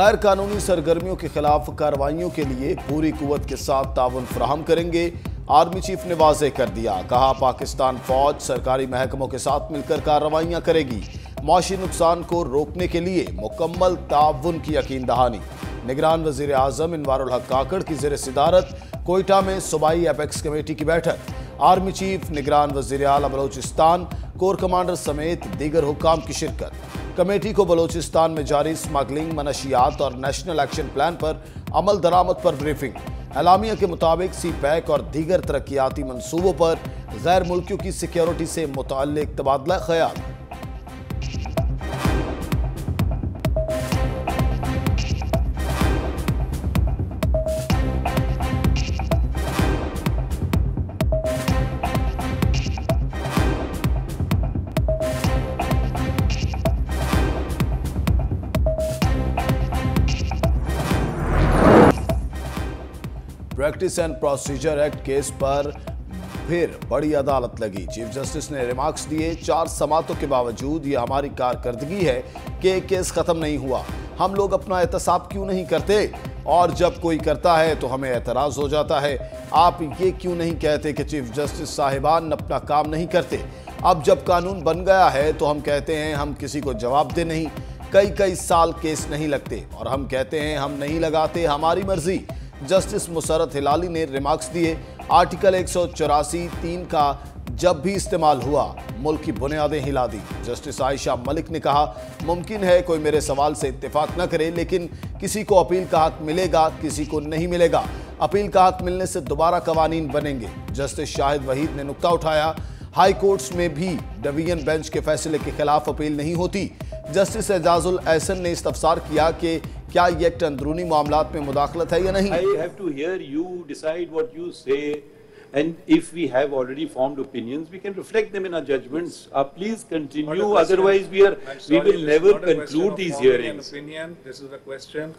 गैर कानूनी सरगर्मियों के खिलाफ कार्रवाइयों के लिए पूरी कुव्वत के साथ ताउन फराहम करेंगे। आर्मी चीफ ने वाज़े कर दिया, कहा पाकिस्तान फौज सरकारी महकमों के साथ मिलकर कार्रवाइयाँ करेगी। माशी नुकसान को रोकने के लिए मुकम्मल ताउन की यकीन दहानी। निगरान वजीर आजम इनवारुल हक काकड़ की ज़ेरे सदारत कोयटा में सूबाई एपेक्स कमेटी की बैठक। आर्मी चीफ, निगरान वजीर आला बलोचिस्तान, कोर कमांडर समेत दीगर हुकाम की शिरकत। कमेटी को बलोचिस्तान में जारी स्मगलिंग, मनशियात और नेशनल एक्शन प्लान पर अमल दरामद पर ब्रीफिंग। एलामिया के मुताबिक सी पैक और दीगर तरक्याती मनसूबों पर गैर मुल्कियों की सिक्योरिटी से मुतल्लिक तबादला ख्याल। Practice and procedure act case पर फिर बड़ी अदालत लगी। चीफ जस्टिस ने रिमार्क्स दिए, 4 समातों के बावजूद ये हमारी कारकर्दगी है कि केस खत्म नहीं हुआ। हम लोग अपना एहतसाब क्यों नहीं करते, और जब कोई करता है तो हमें एतराज़ हो जाता है। आप ये क्यों नहीं कहते कि चीफ जस्टिस साहिबान अपना काम नहीं करते। अब जब कानून बन गया है तो हम कहते हैं हम किसी को जवाब दे नहीं। कई साल केस नहीं लगते और हम कहते हैं हम नहीं लगाते, हमारी मर्जी। जस्टिस मुसरत हिलाली ने रिमार्क्स दिए, आर्टिकल 184(3) का जब भी इस्तेमाल हुआ मुल्क की बुनियादें हिला दी। जस्टिस आयशा मलिक ने कहा मुमकिन है कोई मेरे सवाल से इत्तेफाक न करे, लेकिन किसी को अपील का हक मिलेगा, किसी को नहीं मिलेगा। अपील का हक मिलने से दोबारा कवानीन बनेंगे। जस्टिस शाहिद वहीद ने नुक्ता उठाया, हाई कोर्ट्स में भी डिवीजन बेंच के फैसले के खिलाफ अपील नहीं होती। जस्टिस एजाजुल एहसन ने इस्तफसार किया कि क्या ये एक्ट अंदरूनी मामलात में मुदाखलत है या नहीं। I have to hear you decide what you say and if we have already formed opinions we can reflect them in our judgments. Please continue, otherwise we will never conclude this hearings. This is a question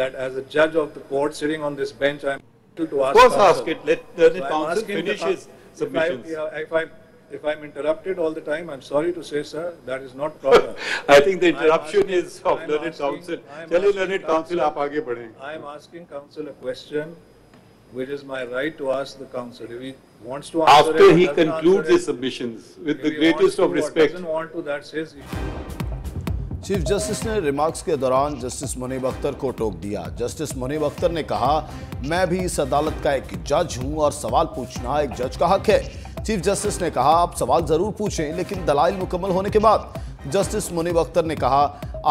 that as a जज of the court sitting on this bench I am to ask it. Let the council finish his submissions. If I'm interrupted all the time, I'm sorry to say, sir, that is not proper. I think the interruption is of learned counsel. Chalo learned counsel, aap aage badhe. I am asking counsel a question, which is my right to ask the counsel. If he wants to answer, after he concludes his submissions with the greatest of respect. Doesn't want to, that's his issue. Chief justice ने remarks के दौरान justice Munib Akhtar को टोक दिया। Justice Munib Akhtar ने कहा मैं भी इस अदालत का एक जज हूं और सवाल पूछना एक जज का हक है। चीफ जस्टिस ने कहा आप सवाल जरूर पूछें, लेकिन दलाइल मुकम्मल होने के बाद। जस्टिस मुनीब अख्तर ने कहा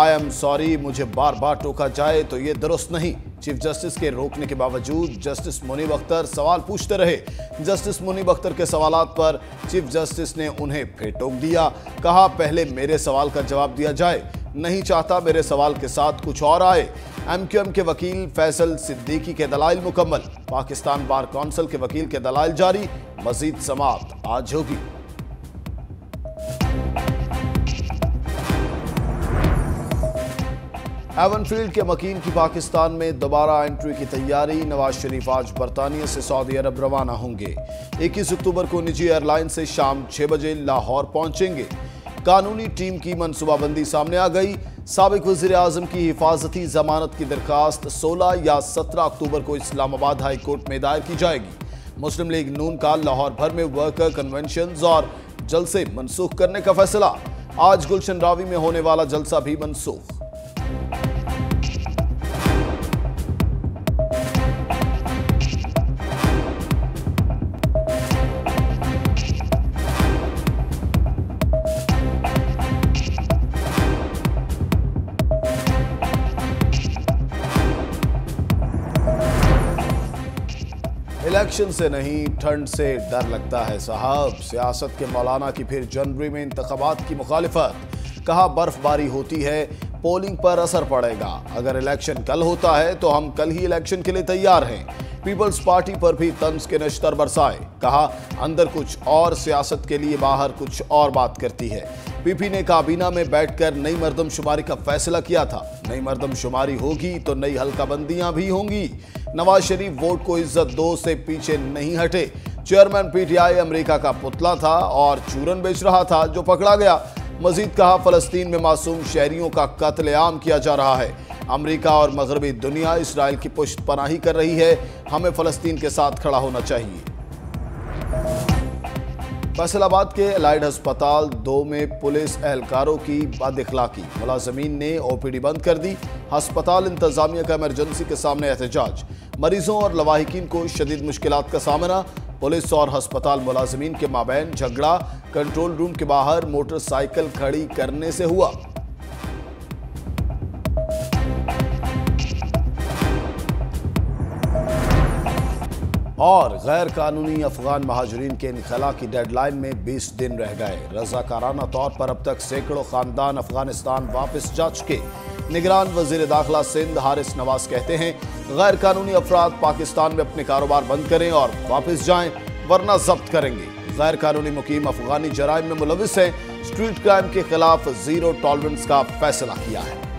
आई एम सॉरी, मुझे बार बार टोका जाए तो ये दुरुस्त नहीं। चीफ जस्टिस के रोकने के बावजूद जस्टिस मुनीब अख्तर सवाल पूछते रहे। जस्टिस मुनीब अख्तर के सवालात पर चीफ जस्टिस ने उन्हें फिर टोक दिया, कहा पहले मेरे सवाल का जवाब दिया जाए, नहीं चाहता मेरे सवाल के साथ कुछ और आए। MQM के वकील फैसल सिद्दीकी के दलाइल मुकम्मल। पाकिस्तान बार कौंसिल के वकील के दलाइल जारी, मजीद समाप्त आज होगी। एवनफील्ड के मकीन की पाकिस्तान में दोबारा एंट्री की तैयारी। नवाज शरीफ आज बरतानिया से सऊदी अरब रवाना होंगे। 21 अक्टूबर को निजी एयरलाइन से शाम 6 बजे लाहौर पहुंचेंगे। कानूनी टीम की मनसूबाबंदी सामने आ गई। साबिक वज़ीर आज़म की हिफाजती जमानत की दरखास्त 16 या 17 अक्टूबर को इस्लामाबाद हाई कोर्ट में दायर की जाएगी। मुस्लिम लीग नून का लाहौर भर में वर्कर कन्वेंशन और जलसे मनसूख करने का फैसला। आज गुलशन रावी में होने वाला जलसा भी मनसूख। इलेक्शन से नहीं, ठंड से डर लगता है साहब। सियासत के मौलाना की फिर जनवरी में इंतखाबात की मुखालिफत। कहा बर्फबारी होती है, पोलिंग पर असर पड़ेगा। अगर इलेक्शन कल होता है तो हम कल ही इलेक्शन के लिए तैयार हैं। पीपल्स पार्टी पर भी तंज के नश्तर बरसाए। कहा अंदर कुछ और सियासत के लिए बाहर कुछ और बात करती है। पीपी ने काबीना में बैठकर नई मरदमशुमारी का फैसला किया था। नई मरदमशुमारी होगी तो नई हल्काबंदियां भी होंगी। नवाज शरीफ वोट को इज्जत दो से पीछे नहीं हटे। चेयरमैन PTI अमेरिका का पुतला था और चूरन बेच रहा था, जो पकड़ा गया। मजीद कहा, फलस्तीन में मासूम शहरियों का कत्लेआम किया जा रहा है। अमरीका और मगरबी दुनिया इसराइल की पुष्ट पनाही कर रही है। हमें फलस्तीन के साथ खड़ा होना चाहिए। फैसलाबाद के एलाइड अस्पताल 2 में पुलिस एहलकारों की बदअखलाकी, मुलाजमीन ने ओपीडी बंद कर दी। हस्पताल इंतजामिया का इमरजेंसी के सामने एहतजाज, मरीजों और लवाहिकीन को शदीद मुश्किलात का सामना। पुलिस और हस्पताल मुलाजमीन के माबैन झगड़ा कंट्रोल रूम के बाहर मोटरसाइकिल खड़ी करने से हुआ। और गैर कानूनी अफगान महाजरीन के इनखला की डेडलाइन में 20 दिन रह गए। रजाकाराना तौर पर अब तक सैकड़ों खानदान अफगानिस्तान वापस जा चुके। निगरान वजीर दाखिला सिंध हारिस नवाज कहते हैं, गैर कानूनी अफराद पाकिस्तान में अपने कारोबार बंद करें और वापस जाएं, वरना जब्त करेंगे। गैर कानूनी मुकीम अफगानी जराइम में मुलविस हैं। स्ट्रीट क्राइम के खिलाफ जीरो टॉलरेंस का फैसला किया है।